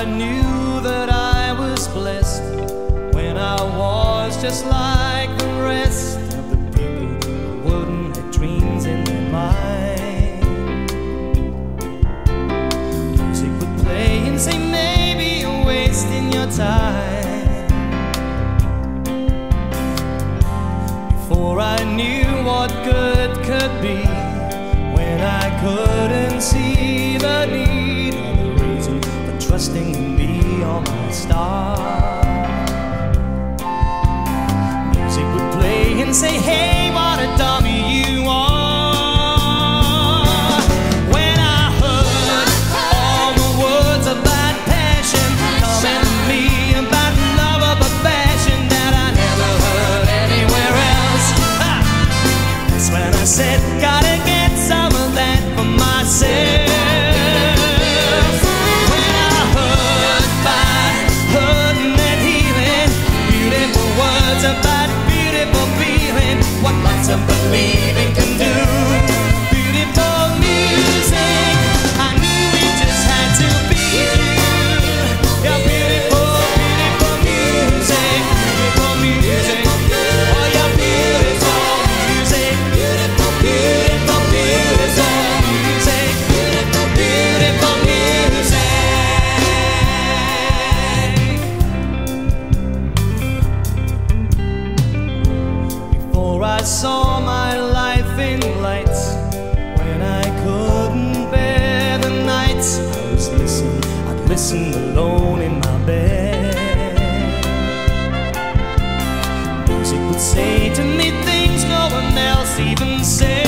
I knew that I was blessed when I was just like the rest of the people who wouldn't have dreams in their mind. Music would play and say, maybe you're wasting your time. Before I knew what good could be, when I couldn't see the need or the reason for trusting in me or my star. Music would play and say, hey, what a dummy you are. Said, gotta get some of that for myself. When I heard about hurting and healing, beautiful words about beautiful feeling, what lots of believing can do. Beautiful music, I knew it just had to be you. Your beautiful, beautiful music, beautiful music. I saw my life in lights when I couldn't bear the nights I was listening. I'd listen alone in my bed. Music would say to me things no one else even said.